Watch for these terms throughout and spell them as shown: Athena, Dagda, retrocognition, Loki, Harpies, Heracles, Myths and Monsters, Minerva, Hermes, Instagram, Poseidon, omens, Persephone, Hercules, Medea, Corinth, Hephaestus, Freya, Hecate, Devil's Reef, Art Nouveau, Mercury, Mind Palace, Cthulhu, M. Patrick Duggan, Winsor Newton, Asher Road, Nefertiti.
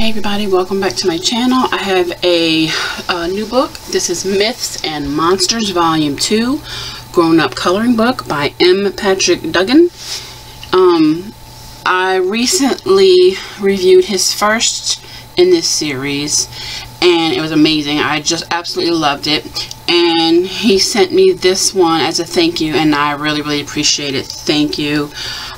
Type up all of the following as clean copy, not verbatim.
Hey everybody, welcome back to my channel. I have a new book. This is Myths and Monsters Volume 2 Grown-Up Coloring Book by M. Patrick Duggan. I recently reviewed his first in this series and it was amazing. I just absolutely loved it, and he sent me this one as a thank you, and I really appreciate it. Thank you.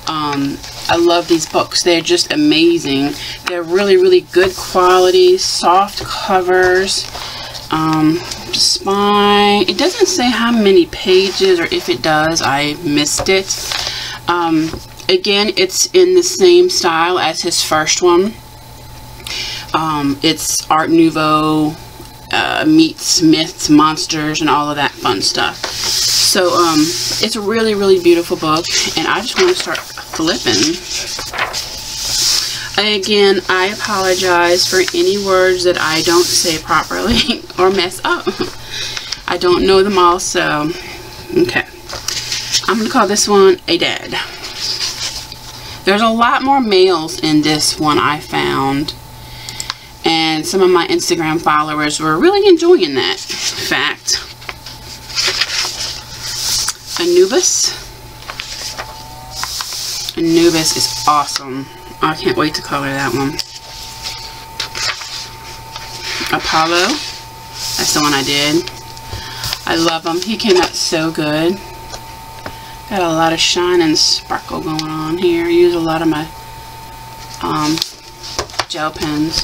I love these books. They're just amazing. They're really good quality, soft covers. Spine. It doesn't say how many pages, or if it does, I missed it. Again, it's in the same style as his first one. It's Art Nouveau meets myths, monsters, and all of that fun stuff. So it's a really beautiful book, and I just want to start flipping. Again, I apologize for any words that I don't say properly or mess up. I don't know them all, so okay. I'm gonna call this one a dad. There's a lot more males in this one, I found, and some of my Instagram followers were really enjoying that fact. Anubis. Anubis is awesome. I can't wait to color that one. Apollo. That's the one I did. I love him. He came out so good. Got a lot of shine and sparkle going on here. I use a lot of my gel pens.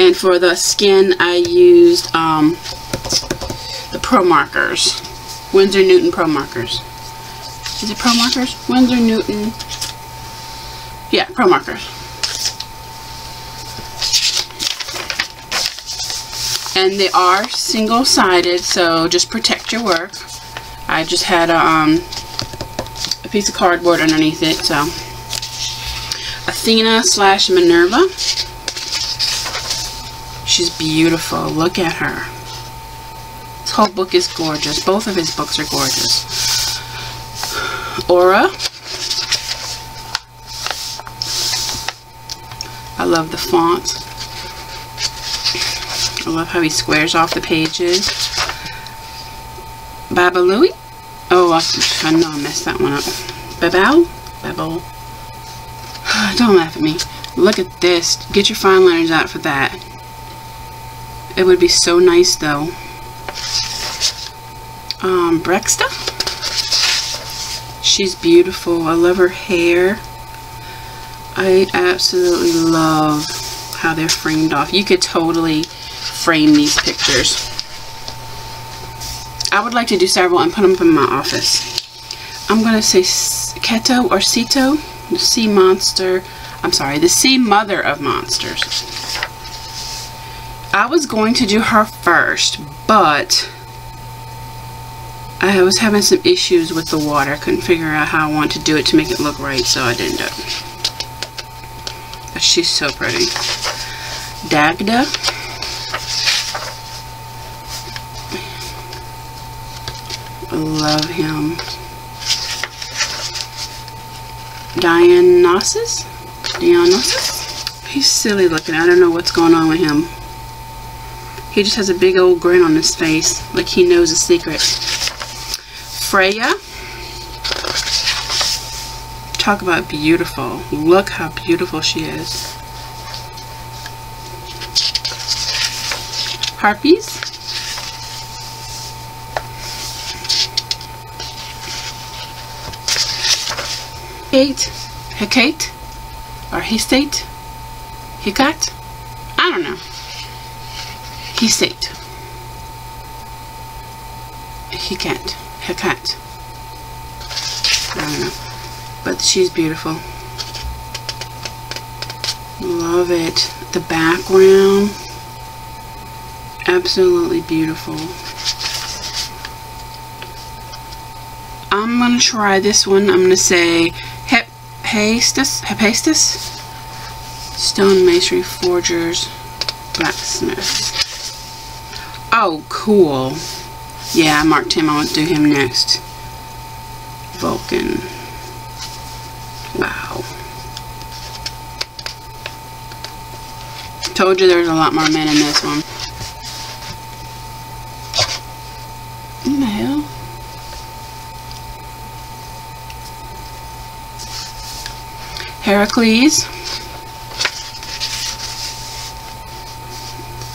And for the skin, I used the Pro Markers. Winsor Newton Pro Markers. Is it Pro Markers? Winsor Newton. Yeah, Pro Markers. And they are single-sided, so just protect your work. I just had a piece of cardboard underneath it, so. Athena / Minerva. She's beautiful. Look at her. This whole book is gorgeous. Both of his books are gorgeous. Aura. I love the font. I love how he squares off the pages. Babel. Oh, I know I messed that one up. Babel. Don't laugh at me. Look at this. Get your fine liners out for that. It would be so nice though. Brexta. She's beautiful. I love her hair. I absolutely love how they're framed off. You could totally frame these pictures. I would like to do several and put them up in my office. I'm gonna say Keto or Keto, the sea monster. I'm sorry, the sea mother of monsters. I was going to do her first, but I was having some issues with the water. I couldn't figure out how I wanted to do it to make it look right, so I didn't do it. But she's so pretty. Dagda. I love him. Dionysus? He's silly looking. I don't know what's going on with him. He just has a big old grin on his face, like he knows a secret. Freya. Talk about beautiful. Look how beautiful she is. Harpies. Hecate. Or Hecate. Hecate? I don't know. Hecate. I don't know. But she's beautiful. Love it. The background. Absolutely beautiful. I'm going to try this one. I'm going to say Hephaestus. Stone masonry, forgers, blacksmiths. Oh, cool. Yeah, I marked him. I want to do him next. Vulcan. Wow. Told you there's a lot more men in this one. What the hell? Heracles.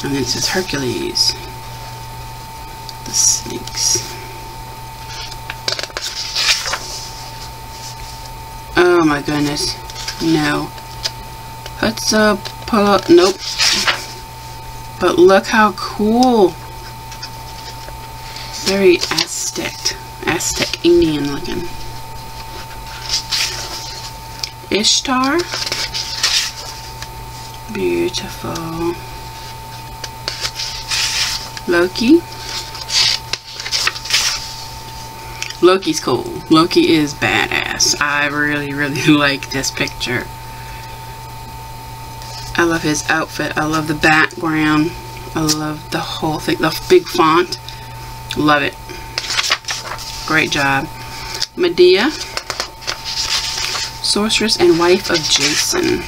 And then it says Hercules. The snakes. Oh my goodness. No. What's up? Nope. But look how cool. Very Aztec Indian looking. Ishtar. Beautiful. Loki. Loki's cool. Loki is badass. I really, really like this picture. I love his outfit. I love the background. I love the whole thing. The big font. Love it. Great job. Medea. Sorceress and wife of Jason.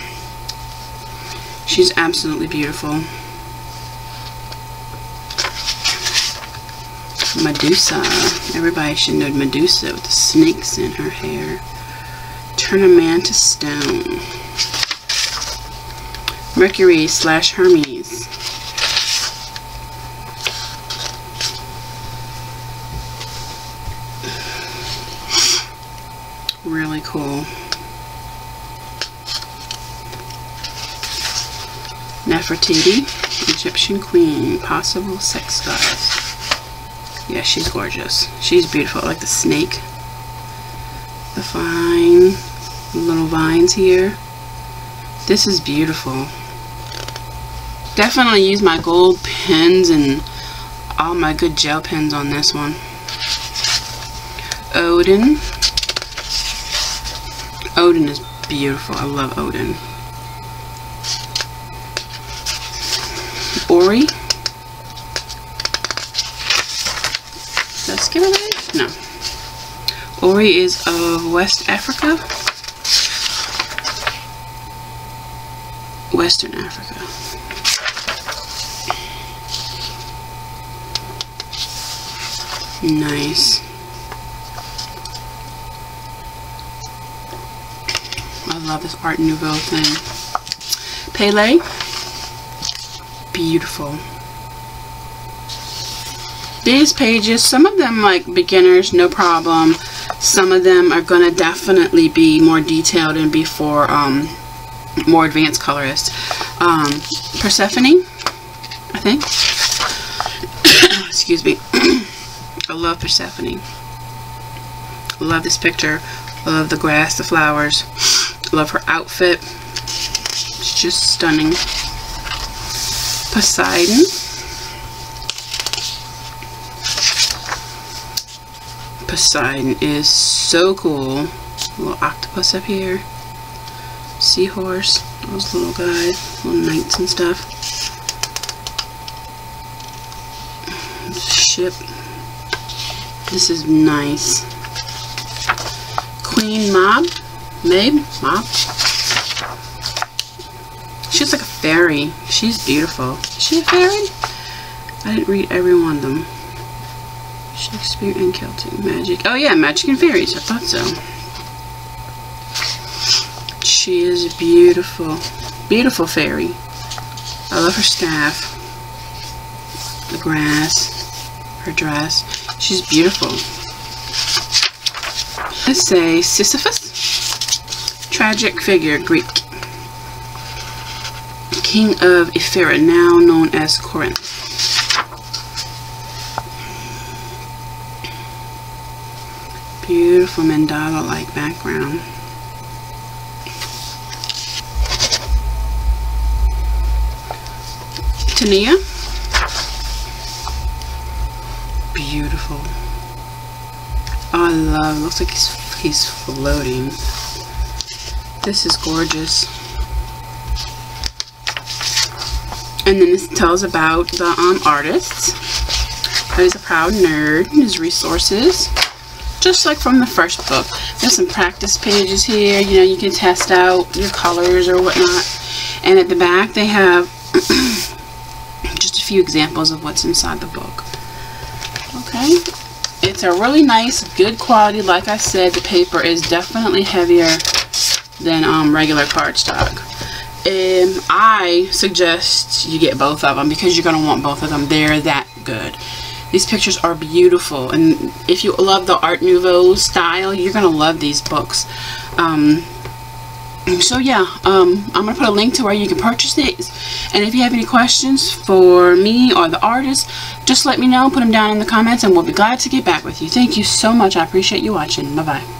She's absolutely beautiful. Medusa. Everybody should know Medusa with the snakes in her hair. Turn a man to stone. Mercury / Hermes. Really cool. Nefertiti, Egyptian queen, possible sex goddess. Yeah, she's gorgeous. She's beautiful. I like the snake. The fine little vines here. This is beautiful. Definitely use my gold pens and all my good gel pens on this one. Odin. Odin is beautiful. I love Odin. Ori. Did I skip it? No. Ori is of West Africa. Western Africa. Nice. I love this Art Nouveau thing. Pele. Beautiful. These pages, some of them like beginners, no problem. Some of them are going to definitely be more detailed and be for more advanced colorists. Persephone, I think. Excuse me. I love Persephone. I love this picture. I love the grass, the flowers. I love her outfit. It's just stunning. Poseidon. Poseidon is so cool. A little octopus up here. Seahorse. Those little guys. Little knights and stuff. Ship. This is nice. Queen Mob. Mob. She's like a fairy. She's beautiful. Is she a fairy? I didn't read every one of them. Shakespeare and Celtic magic. Oh yeah, magic and fairies. I thought so. She is a beautiful, beautiful fairy. I love her staff. The grass. Her dress. She's beautiful. Let's say Sisyphus, tragic figure, Greek, king of Ephyra, now known as Corinth. Beautiful mandala-like background. Tania, beautiful. Oh, I love. Looks like he's floating. This is gorgeous. And then this tells about the artists. He's a proud nerd. His resources, just like from the first book. There's some practice pages here. You know, you can test out your colors or whatnot. And at the back, they have Just a few examples of what's inside the book. Okay, it's a really nice, good quality. Like I said, the paper is definitely heavier than regular cardstock. And I suggest you get both of them because you're going to want both of them. They're that good. These pictures are beautiful, and if you love the Art Nouveau style, you're going to love these books. So yeah, I'm going to put a link to where you can purchase these, and if you have any questions for me or the artist, just let me know, put them down in the comments, and we'll be glad to get back with you. Thank you so much. I appreciate you watching. Bye-bye.